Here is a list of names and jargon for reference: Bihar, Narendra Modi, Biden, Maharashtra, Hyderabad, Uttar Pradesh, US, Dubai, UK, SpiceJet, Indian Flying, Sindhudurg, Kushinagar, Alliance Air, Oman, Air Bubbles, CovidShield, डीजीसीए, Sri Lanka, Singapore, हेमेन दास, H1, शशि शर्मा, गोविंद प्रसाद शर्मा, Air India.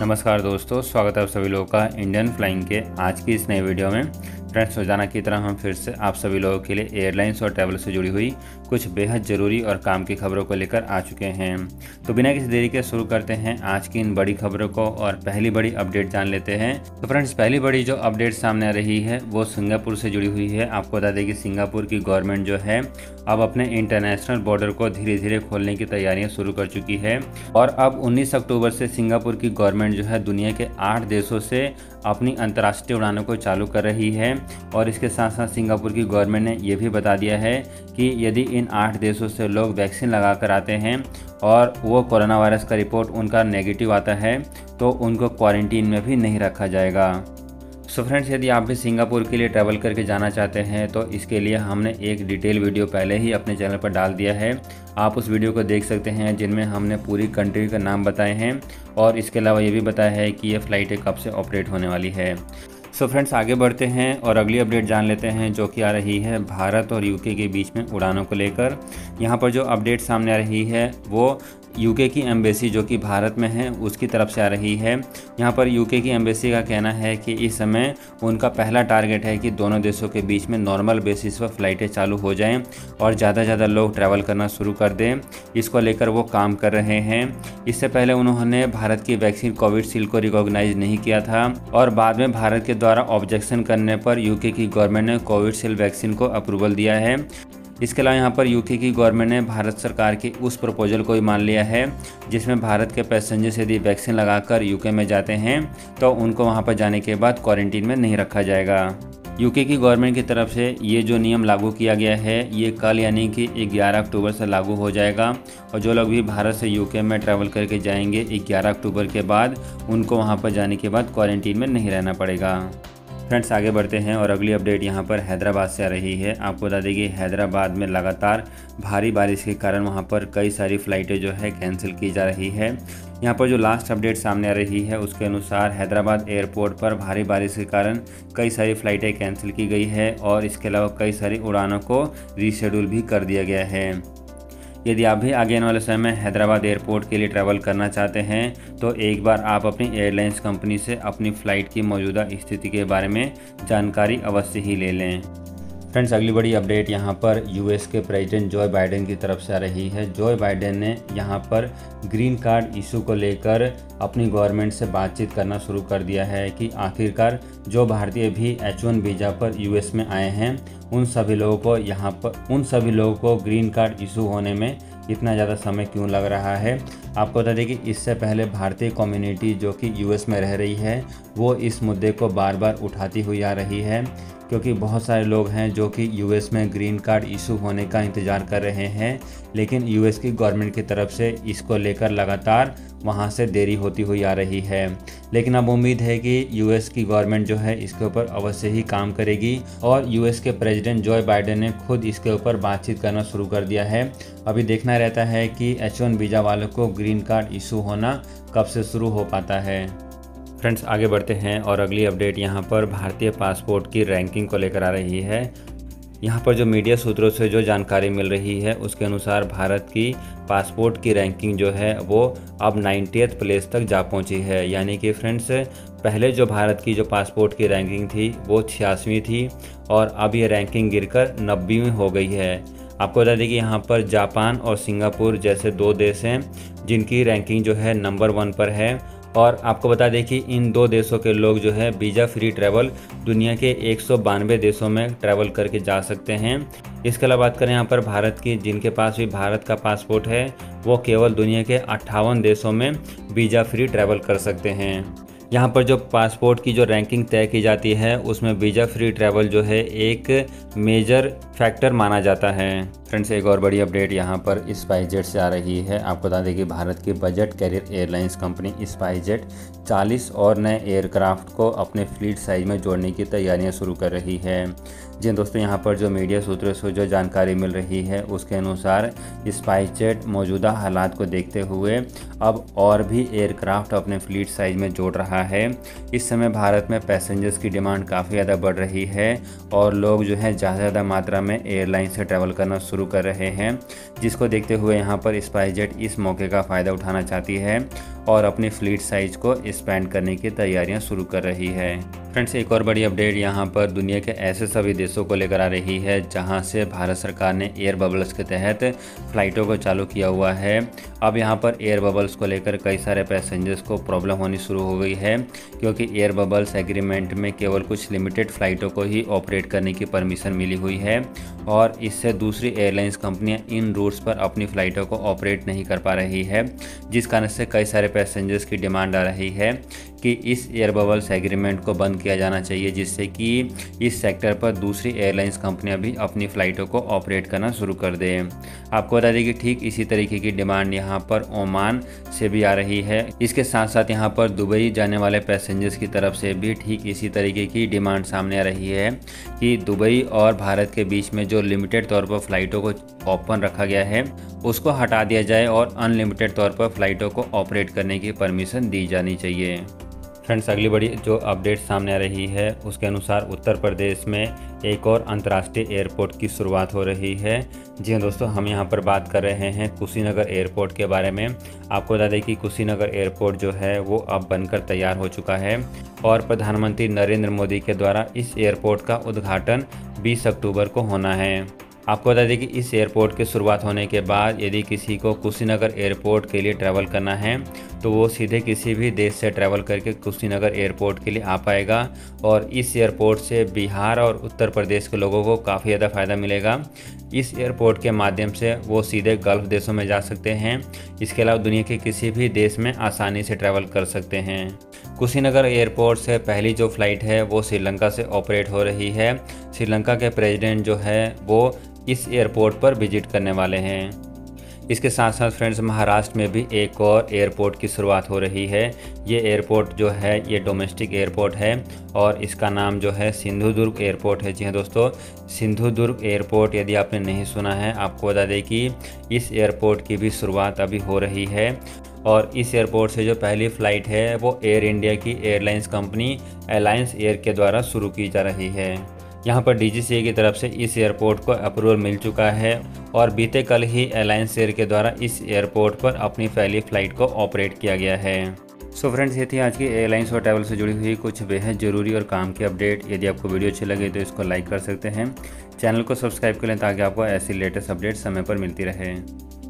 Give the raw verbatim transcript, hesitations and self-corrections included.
नमस्कार दोस्तों, स्वागत है आप सभी लोगों का इंडियन फ्लाइंग के आज की इस नए वीडियो में। फ्रेंड्स, रोजाना की तरह हम फिर से आप सभी लोगों के लिए एयरलाइंस और ट्रैवल से जुड़ी हुई कुछ बेहद ज़रूरी और काम की खबरों को लेकर आ चुके हैं। तो बिना किसी देरी के शुरू करते हैं आज की इन बड़ी खबरों को और पहली बड़ी अपडेट जान लेते हैं। तो फ्रेंड्स, पहली बड़ी जो अपडेट सामने आ रही है वो सिंगापुर से जुड़ी हुई है। आपको बता दें कि सिंगापुर की गवर्नमेंट जो है अब अपने इंटरनेशनल बॉर्डर को धीरे धीरे खोलने की तैयारियाँ शुरू कर चुकी है और अब उन्नीस अक्टूबर से सिंगापुर की गवर्नमेंट जो है दुनिया के आठ देशों से अपनी अंतर्राष्ट्रीय उड़ानों को चालू कर रही है। और इसके साथ साथ सिंगापुर की गवर्नमेंट ने यह भी बता दिया है कि यदि इन आठ देशों से लोग वैक्सीन लगा कर आते हैं और वो कोरोना वायरस का रिपोर्ट उनका नेगेटिव आता है तो उनको क्वारंटीन में भी नहीं रखा जाएगा। सो फ्रेंड्स, यदि आप भी सिंगापुर के लिए ट्रैवल करके जाना चाहते हैं तो इसके लिए हमने एक डिटेल वीडियो पहले ही अपने चैनल पर डाल दिया है। आप उस वीडियो को देख सकते हैं जिनमें हमने पूरी कंट्री का नाम बताए हैं और इसके अलावा ये भी बताया है कि ये फ़्लाइटें कब से ऑपरेट होने वाली है। सो so फ्रेंड्स, आगे बढ़ते हैं और अगली अपडेट जान लेते हैं जो कि आ रही है भारत और यूके के बीच में उड़ानों को लेकर। यहाँ पर जो अपडेट सामने आ रही है वो यूके की एम्बेसी जो कि भारत में है उसकी तरफ से आ रही है। यहाँ पर यूके की एम्बेसी का कहना है कि इस समय उनका पहला टारगेट है कि दोनों देशों के बीच में नॉर्मल बेसिस पर फ़्लाइटें चालू हो जाएं और ज़्यादा से ज़्यादा लोग ट्रैवल करना शुरू कर दें। इसको लेकर वो काम कर रहे हैं। इससे पहले उन्होंने भारत की वैक्सीन कोविडशील्ड को रिकॉग्नाइज नहीं किया था और बाद में भारत के द्वारा ऑब्जेक्शन करने पर यूके की गवर्नमेंट ने कोविडशील्ड वैक्सीन को अप्रूवल दिया है। इसके अलावा यहाँ पर यूके की गवर्नमेंट ने भारत सरकार की उस प्रपोजल को भी मान लिया है जिसमें भारत के पैसेंजर्स यदि वैक्सीन लगाकर यूके में जाते हैं तो उनको वहाँ पर जाने के बाद क्वारंटीन में नहीं रखा जाएगा। यूके की गवर्नमेंट की तरफ से ये जो नियम लागू किया गया है ये कल यानी कि ग्यारह अक्टूबर से लागू हो जाएगा और जो लोग भी भारत से यूके में ट्रैवल करके जाएंगे ग्यारह अक्टूबर के बाद उनको वहाँ पर जाने के बाद क्वारंटीन में नहीं रहना पड़ेगा। फ्रेंड्स, आगे बढ़ते हैं और अगली अपडेट यहाँ पर हैदराबाद से आ रही है। आपको बता दें कि हैदराबाद में लगातार भारी बारिश के कारण वहाँ पर कई सारी फ़्लाइटें जो है कैंसिल की जा रही है। यहाँ पर जो लास्ट अपडेट सामने आ रही है उसके अनुसार हैदराबाद एयरपोर्ट पर भारी बारिश के कारण कई सारी फ़्लाइटें कैंसिल की गई है और इसके अलावा कई सारी उड़ानों को रीशेड्यूल भी कर दिया गया है। यदि आप भी आगे आने वाले समय में हैदराबाद एयरपोर्ट के लिए ट्रैवल करना चाहते हैं तो एक बार आप अपनी एयरलाइंस कंपनी से अपनी फ़्लाइट की मौजूदा स्थिति के बारे में जानकारी अवश्य ही ले लें। फ्रेंड्स, अगली बड़ी अपडेट यहाँ पर यूएस के प्रेसिडेंट जो बाइडेन की तरफ से आ रही है। जो बाइडेन ने यहाँ पर ग्रीन कार्ड इशू को लेकर अपनी गवर्नमेंट से बातचीत करना शुरू कर दिया है कि आखिरकार जो भारतीय भी एच वन वीज़ा पर यूएस में आए हैं उन सभी लोगों को यहाँ पर उन सभी लोगों को ग्रीन कार्ड इशू होने में इतना ज़्यादा समय क्यों लग रहा है। आपको बता दें कि इससे पहले भारतीय कम्युनिटी जो कि यूएस में रह रही है वो इस मुद्दे को बार बार उठाती हुई आ रही है क्योंकि बहुत सारे लोग हैं जो कि यूएस में ग्रीन कार्ड इशू होने का इंतज़ार कर रहे हैं लेकिन यूएस की गवर्नमेंट की तरफ से इसको लेकर लगातार वहां से देरी होती हुई आ रही है। लेकिन अब उम्मीद है कि यूएस की गवर्नमेंट जो है इसके ऊपर अवश्य ही काम करेगी और यूएस के प्रेसिडेंट जो बाइडेन ने खुद इसके ऊपर बातचीत करना शुरू कर दिया है। अभी देखना रहता है कि एच वन वीज़ा वालों को ग्रीन कार्ड इशू होना कब से शुरू हो पाता है। फ्रेंड्स, आगे बढ़ते हैं और अगली अपडेट यहाँ पर भारतीय पासपोर्ट की रैंकिंग को लेकर आ रही है। यहाँ पर जो मीडिया सूत्रों से जो जानकारी मिल रही है उसके अनुसार भारत की पासपोर्ट की रैंकिंग जो है वो अब नाइन्टीथ प्लेस तक जा पहुँची है। यानी कि फ्रेंड्स, पहले जो भारत की जो पासपोर्ट की रैंकिंग थी वो छियासवीं थी और अब ये रैंकिंग गिरकर नब्बेवीं हो गई है। आपको बता दें कि यहाँ पर जापान और सिंगापुर जैसे दो देश हैं जिनकी रैंकिंग जो है नंबर वन पर है और आपको बता दें कि इन दो देशों के लोग जो है वीज़ा फ्री ट्रैवल दुनिया के एक सौ बानवे देशों में ट्रैवल करके जा सकते हैं। इसके अलावा बात करें यहाँ पर भारत की, जिनके पास भी भारत का पासपोर्ट है वो केवल दुनिया के अट्ठावन देशों में वीज़ा फ्री ट्रैवल कर सकते हैं। यहाँ पर जो पासपोर्ट की जो रैंकिंग तय की जाती है उसमें वीज़ा फ्री ट्रैवल जो है एक मेजर फैक्टर माना जाता है। फ्रेंड्स, एक और बड़ी अपडेट यहाँ पर स्पाइसजेट से आ रही है। आपको बता दें कि भारत की budget carrier airlines company SpiceJet चालीस और नए एयरक्राफ्ट को अपने फ्लीट साइज में जोड़ने की तैयारियाँ शुरू कर रही है। जी दोस्तों, यहाँ पर जो मीडिया सूत्रों से जो जानकारी मिल रही है उसके अनुसार स्पाइसजेट मौजूदा हालात को देखते हुए अब और भी एयरक्राफ्ट अपने फ्लीट साइज में जोड़ रहा है। इस समय भारत में पैसेंजर्स की डिमांड काफ़ी ज़्यादा बढ़ रही है और लोग जो है ज़्यादा से ज़्यादा मात्रा में एयरलाइन से ट्रैवल करना शुरू शुरू कर रहे हैं, जिसको देखते हुए यहाँ पर स्पाइसजेट इस मौके का फ़ायदा उठाना चाहती है और अपने फ्लीट साइज को एक्सपेंड करने की तैयारियां शुरू कर रही है। फ्रेंड्स, एक और बड़ी अपडेट यहाँ पर दुनिया के ऐसे सभी देशों को लेकर आ रही है जहाँ से भारत सरकार ने एयर बबल्स के तहत फ़्लाइटों को चालू किया हुआ है। अब यहाँ पर एयर बबल्स को लेकर कई सारे पैसेंजर्स को प्रॉब्लम होनी शुरू हो गई है, क्योंकि एयर बबल्स एग्रीमेंट में केवल कुछ लिमिटेड फ़्लाइटों को ही ऑपरेट करने की परमिशन मिली हुई है और इससे दूसरी एयरलाइंस कंपनियाँ इन रूट्स पर अपनी फ़्लाइटों को ऑपरेट नहीं कर पा रही है, जिस कारण से कई सारे पैसेंजर्स की डिमांड आ रही है कि इस एयर बबल्स एग्रीमेंट को बंद किया जाना चाहिए, जिससे कि इस सेक्टर पर दूसरी एयरलाइंस कंपनियां भी अपनी फ़्लाइटों को ऑपरेट करना शुरू कर दें। आपको बता दें कि ठीक इसी तरीके की डिमांड यहां पर ओमान से भी आ रही है। इसके साथ साथ यहां पर दुबई जाने वाले पैसेंजर्स की तरफ से भी ठीक इसी तरीके की डिमांड सामने आ रही है कि दुबई और भारत के बीच में जो लिमिटेड तौर पर फ़्लाइटों को ओपन रखा गया है उसको हटा दिया जाए और अनलिमिटेड तौर पर फ़्लाइटों को ऑपरेट करने की परमिशन दी जानी चाहिए। फ्रेंड्स, अगली बड़ी जो अपडेट सामने आ रही है उसके अनुसार उत्तर प्रदेश में एक और अंतर्राष्ट्रीय एयरपोर्ट की शुरुआत हो रही है। जी हाँ दोस्तों, हम यहाँ पर बात कर रहे हैं कुशीनगर एयरपोर्ट के बारे में। आपको बता दें कि कुशीनगर एयरपोर्ट जो है वो अब बनकर तैयार हो चुका है और प्रधानमंत्री नरेंद्र मोदी के द्वारा इस एयरपोर्ट का उद्घाटन बीस अक्टूबर को होना है। आपको बता दें कि इस एयरपोर्ट की शुरुआत होने के बाद यदि किसी को कुशीनगर एयरपोर्ट के लिए ट्रैवल करना है तो वो सीधे किसी भी देश से ट्रैवल करके कुशीनगर एयरपोर्ट के लिए आ पाएगा और इस एयरपोर्ट से बिहार और उत्तर प्रदेश के लोगों को काफ़ी ज़्यादा फ़ायदा मिलेगा। इस एयरपोर्ट के माध्यम से वो सीधे गल्फ़ देशों में जा सकते हैं। इसके अलावा दुनिया के किसी भी देश में आसानी से ट्रैवल कर सकते हैं। कुशीनगर एयरपोर्ट से पहली जो फ़्लाइट है वो श्रीलंका से ऑपरेट हो रही है। श्रीलंका के प्रेसिडेंट जो है वो इस एयरपोर्ट पर विजिट करने वाले हैं। इसके साथ साथ फ्रेंड्स, महाराष्ट्र में भी एक और एयरपोर्ट की शुरुआत हो रही है। ये एयरपोर्ट जो है ये डोमेस्टिक एयरपोर्ट है और इसका नाम जो है सिंधुदुर्ग एयरपोर्ट है। जी हाँ दोस्तों, सिंधुदुर्ग एयरपोर्ट यदि आपने नहीं सुना है, आपको बता दें कि इस एयरपोर्ट की भी शुरुआत अभी हो रही है और इस एयरपोर्ट से जो पहली फ़्लाइट है वो एयर इंडिया की एयरलाइंस कंपनी अलायंस एयर के द्वारा शुरू की जा रही है। यहाँ पर डीजीसीए की तरफ से इस एयरपोर्ट को अप्रूवल मिल चुका है और बीते कल ही अलायंस एयर के द्वारा इस एयरपोर्ट पर अपनी पहली फ़्लाइट को ऑपरेट किया गया है। सो फ्रेंड्स, ये थी आज की एयरलाइंस और ट्रैवल से जुड़ी हुई कुछ बेहद ज़रूरी और काम की अपडेट। यदि आपको वीडियो अच्छी लगे तो इसको लाइक कर सकते हैं, चैनल को सब्सक्राइब कर लें ताकि आपको ऐसी लेटेस्ट अपडेट समय पर मिलती रहे।